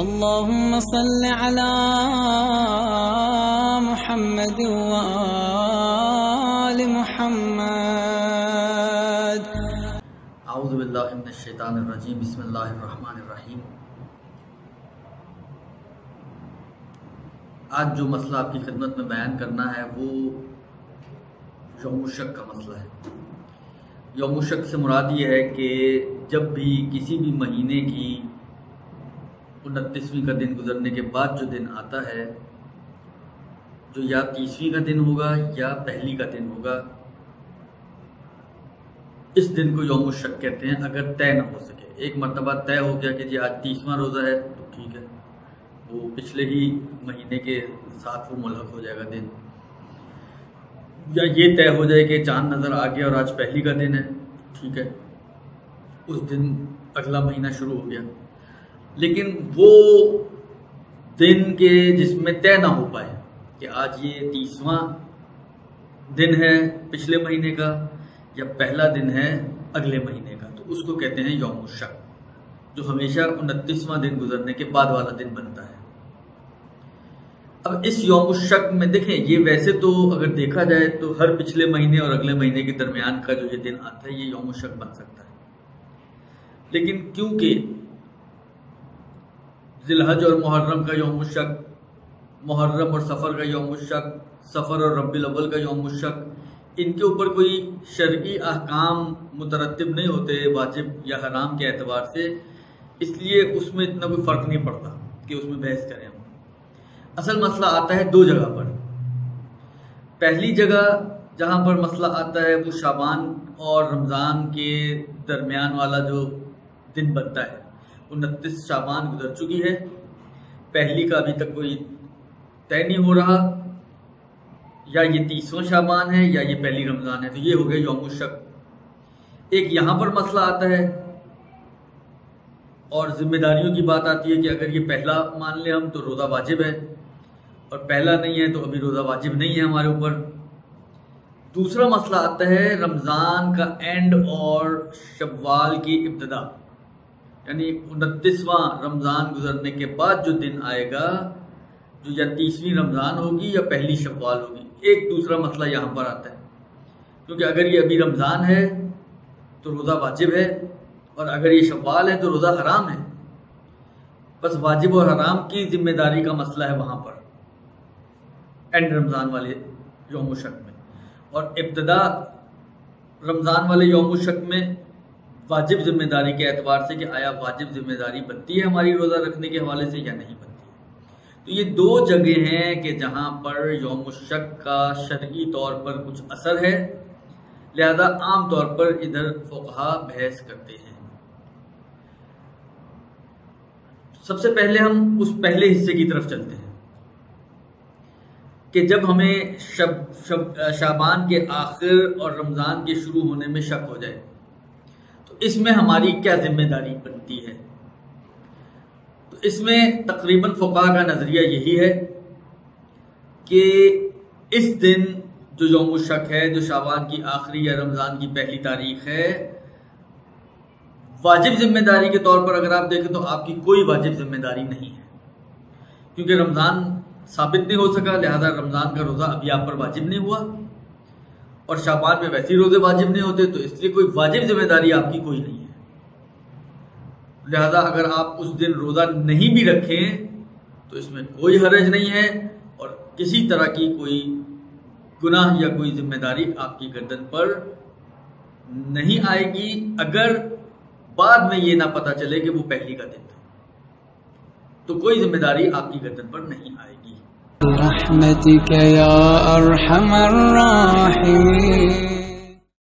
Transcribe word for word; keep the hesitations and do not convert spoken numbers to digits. اللهم صل على محمد وآل محمد. اعوذ باللہ من الشیطان الرجیم، بسم اللہ الرحمن الرحیم. آج جو مسئلہ آپ کی خدمت میں بیان کرنا ہے وہ یوم شک کا مسئلہ ہے. یوم شک سے مراد یہ ہے کہ جب بھی کسی بھی مہینے کی انتیسویں کا دن گزرنے کے بعد جو دن آتا ہے، جو یا تیسویں کا دن ہوگا یا پہلی کا دن ہوگا، اس دن کو یوم شک کہتے ہیں. اگر طے نہ ہو سکے، ایک مرتبہ طے ہو گیا کہ جی آج تیسواں روزہ ہے تو ٹھیک ہے، وہ پچھلے ہی مہینے کے ساتھ وہ ملحق ہو جائے گا دن، یا یہ طے ہو جائے کہ چاند نظر آ گیا اور آج پہلی کا دن ہے، ٹھیک ہے، اس دن اگلا مہینہ شروع ہو گیا. لیکن وہ دن کے جس میں طے نہ ہو پائے کہ آج یہ تیسواں دن ہے پچھلے مہینے کا یا پہلا دن ہے اگلے مہینے کا، تو اس کو کہتے ہیں یوم شک، جو ہمیشہ انتیسواں دن گزرنے کے بعد والا دن بنتا ہے. اب اس یوم شک میں دیکھیں، یہ ویسے تو اگر دیکھا جائے تو ہر پچھلے مہینے اور اگلے مہینے کے درمیان کا جو یہ دن آتا ہے یہ یوم شک بن سکتا ہے. لیکن کیونکہ ذی الحج اور محرم کا یوم الشک، محرم اور سفر کا یوم الشک، سفر اور ربی الاول کا یوم الشک، ان کے اوپر کوئی شرعی احکام مترتب نہیں ہوتے واجب یا حرام کے اعتبار سے، اس لیے اس میں اتنا کوئی فرق نہیں پڑتا کہ اس میں بحث کریں ہم. اصل مسئلہ آتا ہے دو جگہ پر. پہلی جگہ جہاں پر مسئلہ آتا ہے وہ شعبان اور رمضان کے درمیان والا جو دن بنتا ہے. انتیس شعبان گزر چکی ہے، پہلی کا ابھی تک کوئی طے نہیں ہو رہا، یا یہ تیسواں شعبان ہے یا یہ پہلی رمضان ہے، تو یہ ہو گیا یوم الشک. ایک یہاں پر مسئلہ آتا ہے اور ذمہ داریوں کی بات آتی ہے کہ اگر یہ پہلا مان لیں ہم تو روزہ واجب ہے، اور پہلا نہیں ہے تو ابھی روزہ واجب نہیں ہے ہمارے اوپر. دوسرا مسئلہ آتا ہے رمضان کا اینڈ اور شوال کی ابتدا، یعنی انتیسواں رمضان گزرنے کے بعد جو دن آئے گا جو یا تیسویں رمضان ہوگی یا پہلی شوال ہوگی. ایک دوسرا مسئلہ یہاں پر آتا ہے، کیونکہ اگر یہ ابھی رمضان ہے تو روزہ واجب ہے، اور اگر یہ شوال ہے تو روزہ حرام ہے. بس واجب اور حرام کی ذمہ داری کا مسئلہ ہے وہاں پر اینڈ رمضان والے یوم شک میں، اور ابتدا رمضان والے یوم شک میں واجب ذمہ داری کے اعتبار سے کہ آیا واجب ذمہ داری بنتی ہے ہماری روزہ رکھنے کے حوالے سے یا نہیں بنتی. تو یہ دو جگہ ہیں کہ جہاں پر یوم الشک کا شرعی طور پر کچھ اثر ہے، لہذا عام طور پر ادھر فقہا بحث کرتے ہیں. سب سے پہلے ہم اس پہلے حصے کی طرف چلتے ہیں کہ جب ہمیں شب شب شعبان کے آخر اور رمضان کے شروع ہونے میں شک ہو جائے تو اس میں ہماری کیا ذمہ داری بنتی ہے. تو اس میں تقریباً فقہاء کا نظریہ یہی ہے کہ اس دن جو یوم الشک ہے، جو شعبان کی آخری یا رمضان کی پہلی تاریخ ہے، واجب ذمہ داری کے طور پر اگر آپ دیکھیں تو آپ کی کوئی واجب ذمہ داری نہیں ہے، کیونکہ رمضان ثابت نہیں ہو سکا، لہذا رمضان کا روزہ ابھی آپ پر واجب نہیں ہوا، اور شعبان میں ویسے ہی روزے واجب نہیں ہوتے، تو اس لیے کوئی واجب ذمہ داری آپ کی کوئی نہیں ہے. لہذا اگر آپ اس دن روزہ نہیں بھی رکھیں تو اس میں کوئی حرج نہیں ہے، اور کسی طرح کی کوئی گناہ یا کوئی ذمہ داری آپ کی گردن پر نہیں آئے گی، اگر بعد میں یہ نہ پتہ چلے کہ وہ پہلی کا دن تھا، تو کوئی ذمہ داری آپ کی گردن پر نہیں آئے گی. برحمتك يا أرحم الراحمين.